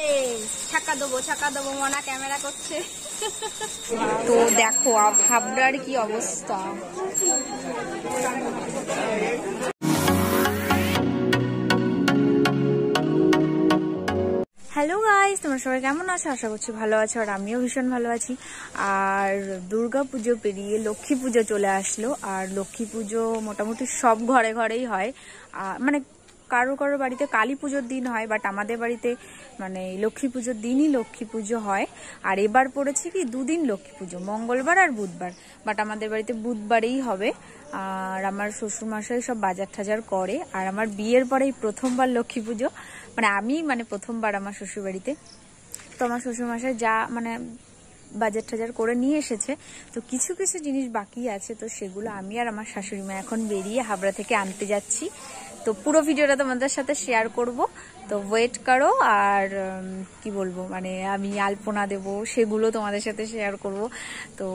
Hello guys तुम्हारा सबाई केमन आछो आशा करछि भालो आछो और आमिओ भीषण भालो आछि। और दुर्गा पुजो पेरिये लक्ष्मी पुजो चले आसलो और लक्ष्मी पुजो मोटामुटी सब घरे घरेई हय माने कारो कारो बाड़ीते काली पुजोर दिन है बाट आमादेर बाड़ीते माने लक्ष्मी पुजोर दिन ही लक्ष्मी पुजो है। और एबार पड़ेछे कि दुदिन लक्ष्मी पुजो मंगलवार और बुधवार बाट आमादेर बाड़ीते बुधवारेई हबे। और आमार शोशुरमशाई सब बाजार टाजार करे और आमार बियेर परेई प्रथमबार लक्ष्मी पुजो माने आमी माने प्रथमबार आमार शोशुर बाड़ीते। तो आमार शोशुरमशाई जा माने বাজার টাজার করে নিয়ে এসেছে, তো কিছু কিছু জিনিস বাকি আছে, তো সেগুলো আমি আর আমার শাশুড়ি মা এখন বেরিয়ে হাবড়া থেকে আনতে যাচ্ছি। তো পুরো ভিডিওটা তোমাদের সাথে শেয়ার করব, তো ওয়েট করো। আর কি বলবো মানে আমি আলপনা দেব সেগুলো তোমাদের সাথে শেয়ার করব, তো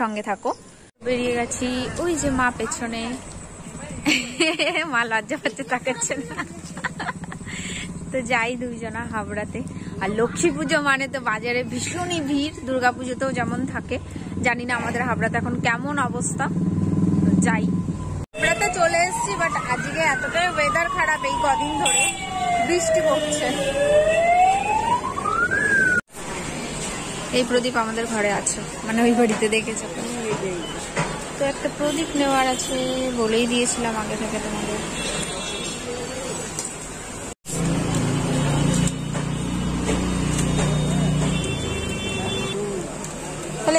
সঙ্গে থাকো। বেরিয়ে গেছি, ওই যে মা পেছনে, মা লজ্জা পাচ্ছে তাকাচ্ছে না। তো যাই দুইজনা হাবড়াতে। আর লক্ষ্মী পুজো মানে তো বাজারে ভীষণই ভিড়, দুর্গা পুজোতেও যেমন থাকে। জানি না আমাদের হাবড়াতে এখন কেমন অবস্থা। যাই হাবড়াতে চলে এসেছি, বাট আজকে এতটাই ওয়েদার খারাপ, এই কদিন ধরে বৃষ্টি হচ্ছে। এই প্রদীপ আমাদের ঘরে আছে, মানে ওই বাড়িতে দেখেছো। তো একটা প্রদীপ নেওয়ার আছে, বলেই দিয়েছিলাম আগে থেকে তোমাদের।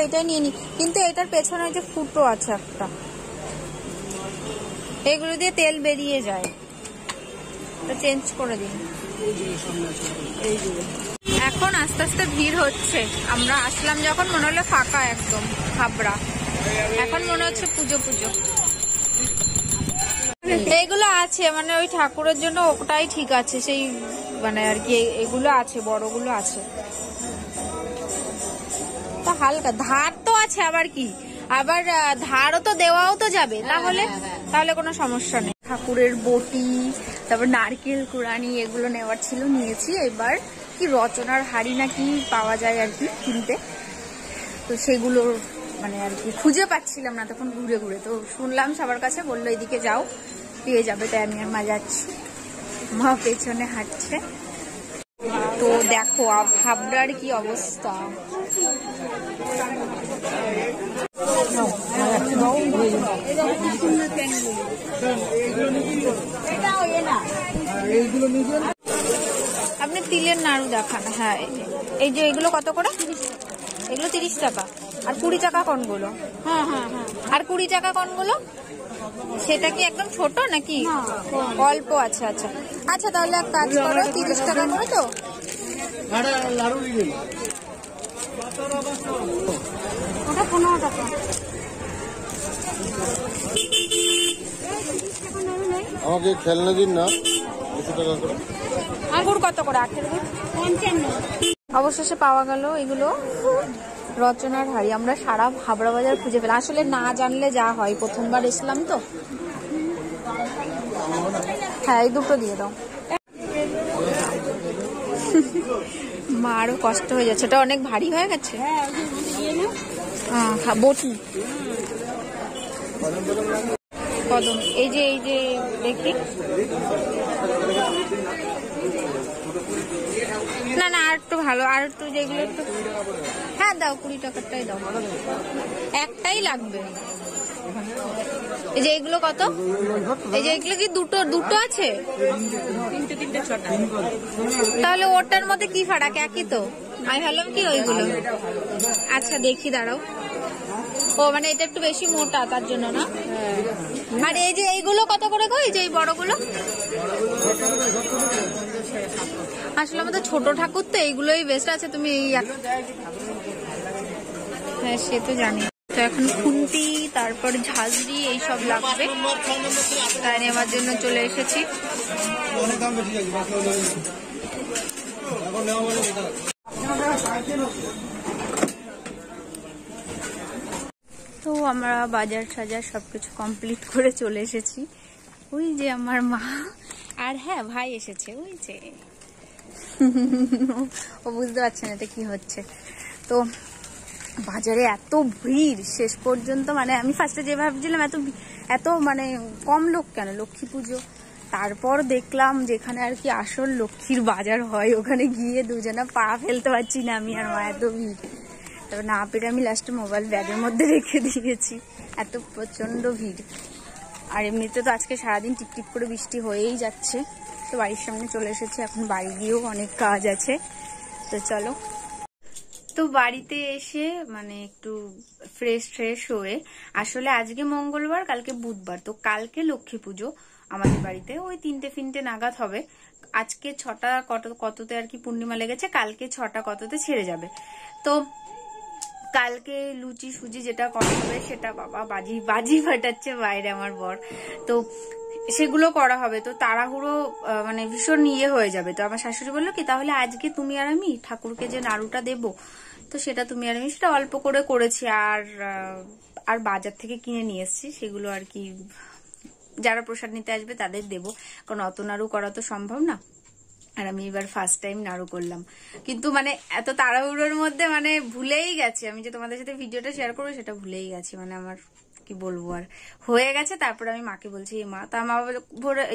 এটাই নিয়ে নি, কিন্তু এটার পেছনে যে ফুটো আছে একটা, এগুলো দিয়ে তেল বেরিয়ে যায়, তো চেঞ্জ করে দিন। এখন আস্তে আস্তে ভিড় হচ্ছে। আমরা আসলাম যখন মনে হলো ফাঁকা একদম হাবড়া, এখন মনে হচ্ছে পুজো পুজো। এগুলো আছে মানে ওই ঠাকুরের জন্য ওটাই ঠিক আছে, সেই মানে আর কি এগুলো আছে, বড়গুলো আছে। হালকা ধার তো আছে, আবার কি আবার ধারও তো দেওয়াও তো যাবে, তাহলে তাহলে কোনো সমস্যা নেই। ঠাকুরের বটি, তারপর নারকেল কুড়ানি এগুলো নেওয়ার ছিল, নিয়েছি। এবার কি রচনার হাড়ি নাকি পাওয়া যায় আর কি কিনতে, তো সেগুলো মানে আর কি খুঁজে পাচ্ছিলাম না তখন ঘুরে ঘুরে, তো শুনলাম সবার কাছে, বললো এদিকে যাও পেয়ে যাবে। তাই আমি আর মা যাচ্ছি, মা পেছনে হাঁটছে। তো দেখো হাবড়ার কি অবস্থা। আপনি তিলের নাড়ু দেখান, হ্যাঁ এই যে এগুলো কত করে? এগুলো 30 টাকা। আর 20 টাকা কোনগুলো? হ্যাঁ হ্যাঁ হ্যাঁ। আর 20 টাকা কোনগুলো? সেটা কি একদম ছোট নাকি অল্প? আচ্ছা আচ্ছা আচ্ছা, তাহলে এক কাজ করো 30 টাকা করে। তো ওটা 15 টাকা। আমাকে খেলনা দিন না, 20 টাকা করে। আঙ্গুর কত করে? আখের গুড় 55। অবশেষে পাওয়া গেল এগুলো রচনার হাড়ি। আমরা সারা হাবড়া বাজার খুঁজে পেলাম, আসলে না জানলে যা হয়, প্রথমবার এসলাম তো। হ্যাঁ এই দুটো দিয়ে দাও। মা আরো কষ্ট হয়ে যাচ্ছে, এটা অনেক ভারী হয়ে গেছে। বটি কদম, এই যে দেখি, না না আর একটু ভালো, আর একটু যেগুলো একটু, হ্যাঁ দাও 20 টাকারটাই দাও, একটাই লাগবে। এই যে এগুলো কত? এই যে এগুলো কি দুটো দুটো আছে? তাহলে ওটার মধ্যে কি ফারাক? একই তো, আমি ভাবলাম কি ওইগুলো। আচ্ছা দেখি দাঁড়াও, ও মানে এটা একটু বেশি মোটা তার জন্য না। আর এই যে এইগুলো কত করে গো? এই যে এই বড়গুলো? আসলে আমাদের ছোট ঠাকুর তো, এইগুলোই বেস্ট আছে। তুমি এই, হ্যাঁ সে তো জানি। তো এখন খুন্তি, তারপর ঝাঁঝরি এইসব লাগবে, তাই নেওয়ার জন্য চলে এসেছি। তো আমরা বাজার সাজার সবকিছু কমপ্লিট করে চলে এসেছি। ওই যে আমার মা আর হ্যাঁ ভাই এসেছে, ওই যে ও বুঝতে পারছে না এটা কি হচ্ছে। তো বাজারে এত ভিড় শেষ পর্যন্ত, মানে আমি ফার্স্টে যে ভাবছিলাম এত এত মানে কম লোক কেন, লক্ষ্মী পুজো। তারপর দেখলাম যেখানে আর কি আসল লক্ষ্মীর বাজার হয় ওখানে গিয়ে দুজনা পা ফেলতে পারছি না আমি আর মা, এত ভিড়। তারপর না পেরে আমি লাস্টে মোবাইল ব্যাগের মধ্যে রেখে দিয়েছি, এত প্রচন্ড ভিড়। আর এমনিতে তো আজকে সারাদিন টিপটিপ করে বৃষ্টি হয়েই যাচ্ছে। তো বাড়ির সামনে চলে এসেছি, এখন বাড়ি গিয়েও অনেক কাজ আছে, তো চলো। তো বাড়িতে এসে মানে একটু ফ্রেশ ফ্রেশ হয়ে, আসলে আজকে মঙ্গলবার কালকে বুধবার, তো কালকে লক্ষ্মী পুজো আমাদের বাড়িতে ওই 3-4 নাগাদ হবে। আজকে 6টা কততে আর কি পূর্ণিমা লেগেছে, কালকে 6টা কততে ছেড়ে যাবে। তো কালকে লুচি সুজি যেটা করা হবে সেটা বাবা বাজি বাজি ফাটাচ্ছে বাইরে আমার বর, তো সেগুলো করা হবে। তো তাড়াহুড়ো মানে ভীষণ ইয়ে হয়ে যাবে। তো আমার শাশুড়ি বললো কি তাহলে আজকে তুমি আর আমি ঠাকুরকে যে নাড়ুটা দেবো তো সেটা তুমি আর আমি, সেটা অল্প করে করেছি আর আর বাজার থেকে কিনে নিয়ে এসছি, সেগুলো আর কি যারা প্রসাদ নিতে আসবে তাদের দেবো, কারণ অত নাড়ু করা তো সম্ভব না। আর আমি এবার ফার্স্ট টাইম নাড়ু করলাম, কিন্তু মানে এত তাড়াহুড়োর মধ্যে মানে ভুলেই গেছি আমি যে তোমাদের সাথে ভিডিওটা শেয়ার করবো, সেটা ভুলেই গেছি। মানে আমার কি বলবো, আর হয়ে গেছে। তারপরে আমি মাকে বলছি মা, তা মা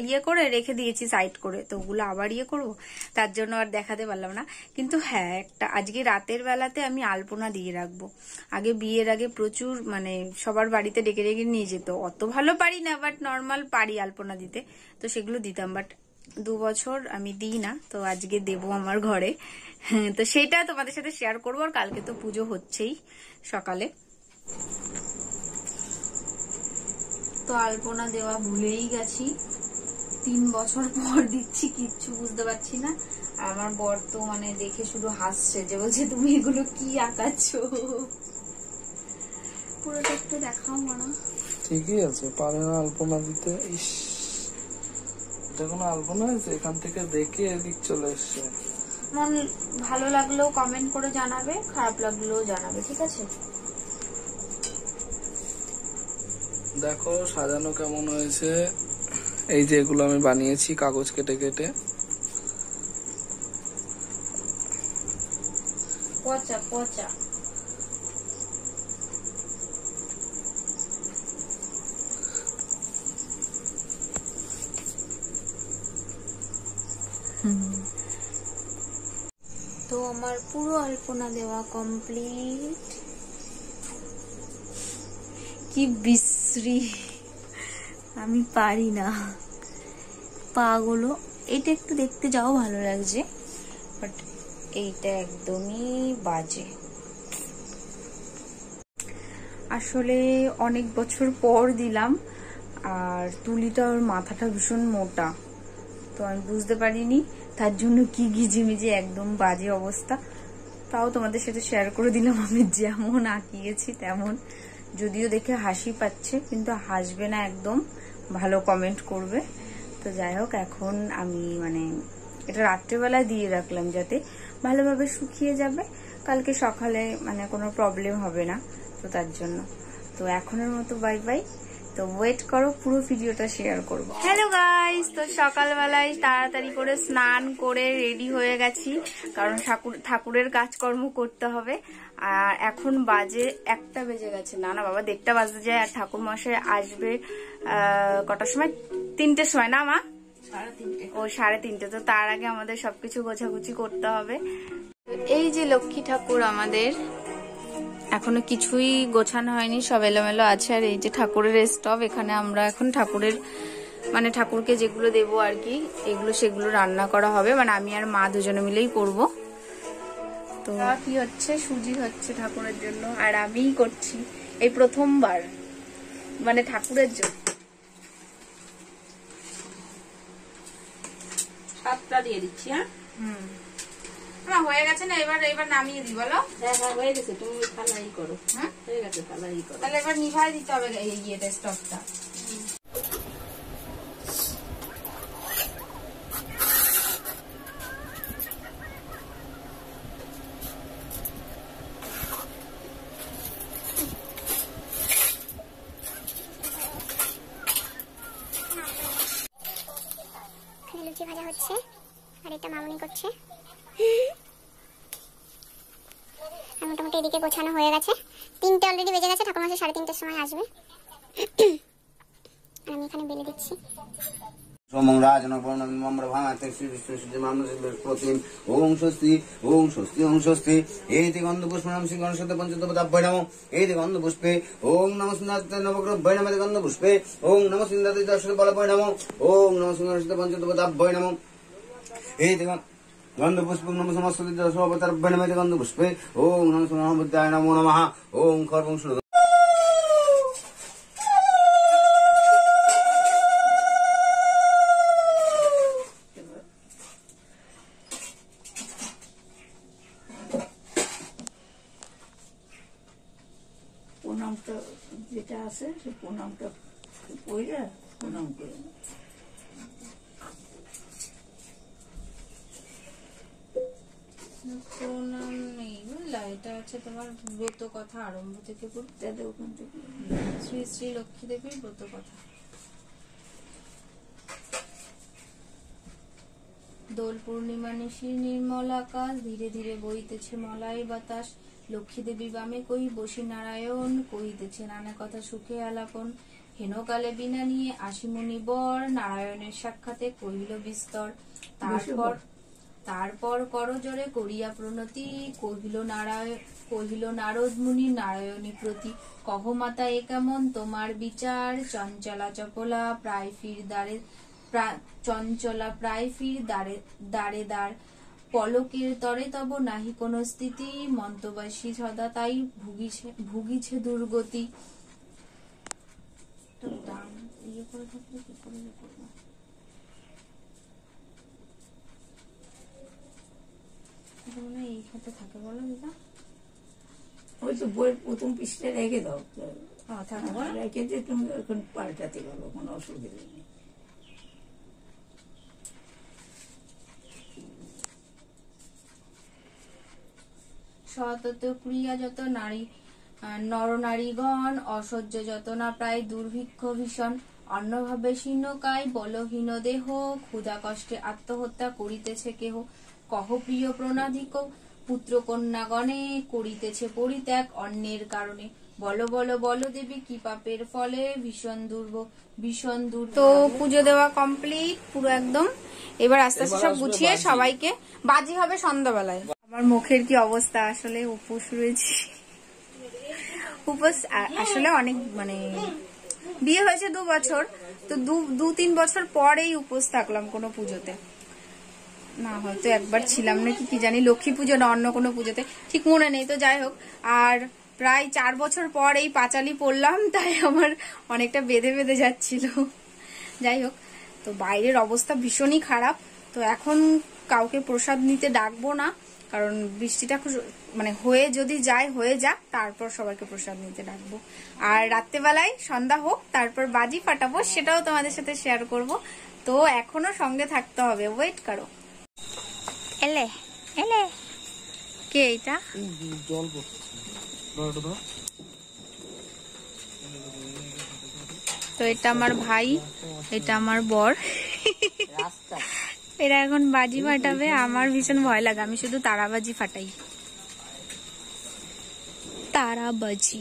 ইয়ে করে রেখে দিয়েছি সাইড করে, তো ওগুলো আবার ইয়ে করবো, তার জন্য আর দেখাতে পারলাম না। কিন্তু হ্যাঁ, একটা আজকে রাতের বেলাতে আমি আলপনা দিয়ে রাখবো। আগে বিয়ের আগে প্রচুর মানে সবার বাড়িতে ডেকে ডেকে নিয়ে যেত, অত ভালো পারি না বাট নর্মাল পারি আলপনা দিতে, তো সেগুলো দিতাম। বাট 2 বছর আমি দিই না, তো আজকে দেবো আমার ঘরে, তো সেটা তোমাদের সাথে শেয়ার করবো। আর কালকে তো পুজো হচ্ছেই সকালে। তো আলপনা দেওয়া ভুলেই গেছি, 3 বছর পর দিচ্ছি, কিচ্ছু বুঝতে পারছি না। আমার বর তো মানে দেখে শুধু হাসছে, যে বলছে তুমি এগুলো কি আঁকাচ্ছ। পুরোটা একটু দেখাও মানা। ঠিকই আছে, পারে না আলপনা দিতে। ইস, যখন আলপনা হয়েছে এখান থেকে দেখে এদিক চলে এসছে। মন ভালো লাগলো কমেন্ট করে জানাবে, খারাপ লাগলেও জানাবে, ঠিক আছে। দেখো সাজানো কেমন হয়েছে। এই যে এগুলো আমি বানিয়েছি কাগজ কেটে কেটে। পচা পচা তো আমার পুরো আলপনা দেওয়া কমপ্লিট। কি বিশ্রী, আমি পারি না। পাগুলো এটা একটু দেখতে যাও ভালো লাগছে, বাট এইটা একদমই বাজে। আসলে অনেক বছর পর দিলাম, আর তুলিটা ওর মাথাটা ভীষণ মোটা, তো আমি বুঝতে পারিনি, তার জন্য কি গিজিমিজি একদম বাজে অবস্থা। তাও তোমাদের সাথে শেয়ার করে দিলাম আমি যেমন আঁকিয়েছি তেমন। যদিও দেখে হাসি পাচ্ছে, কিন্তু হাসবে না, একদম ভালো কমেন্ট করবে। তো যাই হোক, এখন আমি মানে এটা রাত্রেবেলায় দিয়ে রাখলাম যাতে ভালোভাবে শুকিয়ে যাবে, কালকে সকালে মানে কোনো প্রবলেম হবে না, তো তার জন্য। তো এখনের মতো বাই বাই, তো ওয়েট করো, পুরো ভিডিওটা শেয়ার করবো। হ্যালো গাইস, তো সকালবেলায় তাড়াতাড়ি করে স্নান করে রেডি হয়ে গেছি, কারণ ঠাকুরের কাজকর্ম করতে হবে। আর এখন বাজে 1টা বেজে গেছে, না না বাবা 1টা বাজতে যায়। আর ঠাকুর মশাই আসবে কটার সময়, 3টের সময় না মা? 3:30। ও 3:30। তো তার আগে আমাদের সবকিছু গোছাগুছি করতে হবে। এই যে লক্ষ্মী ঠাকুর আমাদের, এখনো কিছুই গোছানো হয়নি, সব এলোমেলো আছে। আর এই যে ঠাকুরের স্টভ, এখানে আমরা এখন ঠাকুরের মানে ঠাকুরকে যেগুলো দেবো আর কি, এগুলো সেগুলো রান্না করা হবে, মানে আমি আর মা দুজনে মিলেই করব। তো কি হচ্ছে, সুজি হচ্ছে ঠাকুরের জন্য, আর আমিই করছি এই প্রথমবার, মানে ঠাকুরের জন্য। 7টা দিয়ে দিচ্ছি। হ্যাঁ, হয়ে গেছে না? এবার এবার নামিয়ে দি বলো। হ্যাঁ হ্যাঁ হয়ে গেছে, তুমি ফালাই করো। হ্যাঁ হয়ে গেছে, ফালাই করো। তাহলে এবার নিভাই দিতে হবে এই ইয়েটা, স্টকটা। লুচি ভাজা হচ্ছে, আর এটা মামুনি করছে। এদিকে গোছানো হয়ে গেছে। ৩টা অলরেডি বেজে গেছে, ঠাকুমা এসে ৩:৩০ সময় আসবে। আমি এখানে বেলে দিচ্ছি। सोमंगराज गंधपुष्पे ओम नमः गंधपुष्पे ओम नमः सिंह गंधपुष्पं नमः सरस्वती दर्शोपतर्भणमेति गंधपुष्पे ओम नमः सुनामबुद्धाय नमो नमः ओम खर्वं व्रत कथा आरम्भ থেকে পড়তে দেব কিন্তু শ্রী শ্রী লক্ষ্মী দেবীর व्रत कथा দোল পূর্ণিমা নিশি निर्मल आकाश धीरे धीरे বইতেছে মলাই বাতাস লক্ষ্মী দেবী বামে কই বসি নারায়ণ কইতেছে নানা কথা সুখে আলাপন হেনকালে বিনা নিয়ে আসি মুনি বর নারায়ণের সাক্ষাতে কইল বিস্তর তারপর করজোরে করিয়া প্রণতি কহিল নারায়ণ কহিল নারদ মুনি নারায়ণী প্রতি কহ মাতা এ কেমন তোমার বিচার চঞ্চলা চপলা প্রায় ফির দ্বারে চঞ্চলা প্রায় ফির দ্বারে দ্বারে দ্বার পলকের তরে তব নাহি কোন স্থিতি মন্তবাসী সদা তাই ভুগিছে দুর্গতি। সতত ক্রিয়া যত নারী নরনারীগণ অসহ্য যতনা প্রায় দুর্ভিক্ষ ভীষণ অন্নভাবে শীর্ণকায় বলহীন দেহ ক্ষুধা কষ্টে আত্মহত্যা করিতেছে কেহ কহ প্রিয় প্রণাধিক পুত্র কন্যাগণে করিতেছে পরিত্যাগ অন্যের কারণে বলো বলো বলো দেবী কি পাপের ফলে ভীষণ দুর্ভোগ ভীষণ দূর। তো পুজো দেওয়া কমপ্লিট পুরো একদম। এবার আস্তে আস্তে সব গুছিয়ে সবাইকে বাজি হবে সন্ধ্যাবেলায়। আমার মুখের কি অবস্থা, আসলে উপোস রয়েছি। উপোস আসলে অনেক মানে বিয়ে হয়েছে ২ বছর, তো ২-৩ বছর পরেই উপোস থাকলাম কোনো পুজোতে। না হয়তো একবার ছিলাম নাকি কি জানি, লক্ষ্মী পুজো না অন্য কোনো পুজোতে ঠিক মনে নেই। তো যাই হোক, আর প্রায় ৪ বছর পর এই পাঁচালি পড়লাম, তাই আমার অনেকটা বেঁধে বেঁধে যাচ্ছিল। যাই হোক, তো বাইরের অবস্থা ভীষণই খারাপ। তো এখন কাউকে প্রসাদ নিতে ডাকবো না, কারণ বৃষ্টিটা মানে হয়ে যদি যায় হয়ে যাক, তারপর সবাইকে প্রসাদ নিতে ডাকবো। আর রাত্রেবেলায় সন্ধ্যা হোক, তারপর বাজি ফাটাবো, সেটাও তোমাদের সাথে শেয়ার করব। তো এখনো সঙ্গে থাকতে হবে, ওয়েট করো। এলে এলে কে এটা জল পড়ছে। তো এটা আমার ভাই, এটা আমার বর, এরা এখন বাজি ফাটাবে। আমার ভীষণ ভয় লাগে, আমি শুধু তারাবাজি ফাটাই। তারাবাজি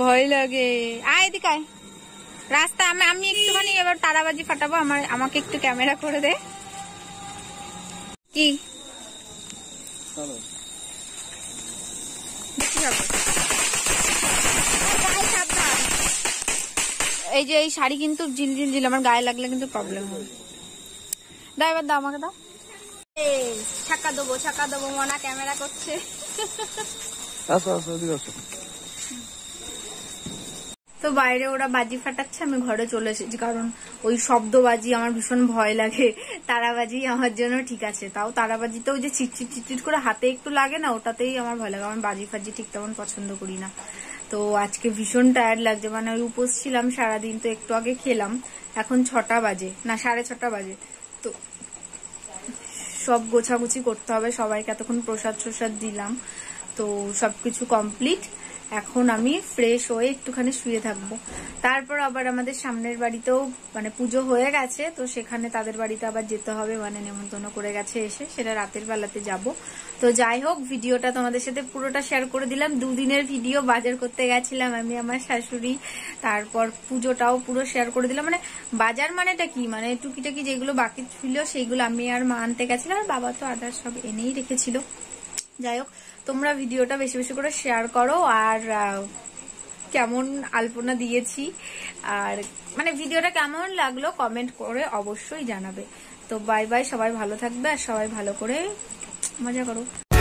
ভয় লাগে। আয় এদিকে আয়, রাস্তা আমি একটুখানি এবার তারাবাজি ফাটাবো। আমাকে একটু ক্যামেরা করে দে। কি এই যে এই শাড়ি কিন্তু ঝিলঝিল ঝিল, আমার গায়ে লাগলে কিন্তু প্রবলেম হবে। দাও এবার, দাও আমাকে, দাও। এই ছাকা দেবো, ছাকা দেবো। মনা ক্যামেরা করছে। তো বাইরে ওরা বাজি ফাটাচ্ছে, আমি ঘরে চলে এসেছি, কারণ ওই শব্দবাজি আমার ভীষণ ভয় লাগে। তারাবাজি আমার জন্য ঠিক আছে, তাও তারাবাজিতে ওই যে চিটচিট চিটচিট করে হাতে একটু লাগে না, ওটাতেই আমার ভয় লাগে। আমার বাজি ফাজি ঠিক তেমন পছন্দ করি না। তো আজকে ভীষণ টায়ার্ড লাগছে, মানে ওই উপোস ছিলাম সারাদিন। তো একটু আগে খেলাম, এখন 6:30 বাজে। তো সব গোছাগুছি করতে হবে সবাইকে। এতক্ষণ প্রসাদ দিলাম, তো সবকিছু কমপ্লিট। এখন আমি ফ্রেশ হয়ে একটুখানি শুয়ে থাকবো। তারপর আবার আমাদের সামনের বাড়িতেও মানে পুজো হয়ে গেছে, তো সেখানে তাদের বাড়িতে আবার যেতে হবে, মানে নেমন্তন্ন করে গেছে এসে, সেটা রাতের বেলাতে যাব। তো যাই হোক, ভিডিওটা তোমাদের সাথে পুরোটা শেয়ার করে দিলাম। দুদিনের ভিডিও, বাজার করতে গেছিলাম আমি, আমার শাশুড়ি, তারপর পুজোটাও পুরো শেয়ার করে দিলাম। মানে বাজার মানেটা কি, মানে টুকিটাকি যেগুলো বাকি ছিল সেইগুলো আমি আর মা আনতে গেছিলাম, আর বাবা তো আদার সব এনেই রেখেছিল। যাই হোক, তোমরা ভিডিওটা বেশি বেশি করে শেয়ার করো, আর কেমন আলপনা দিয়েছি আর মানে ভিডিওটা কেমন লাগলো কমেন্ট করে অবশ্যই জানাবে। তো বাই বাই, সবাই ভালো থাকবে আর সবাই ভালো করে মজা করো।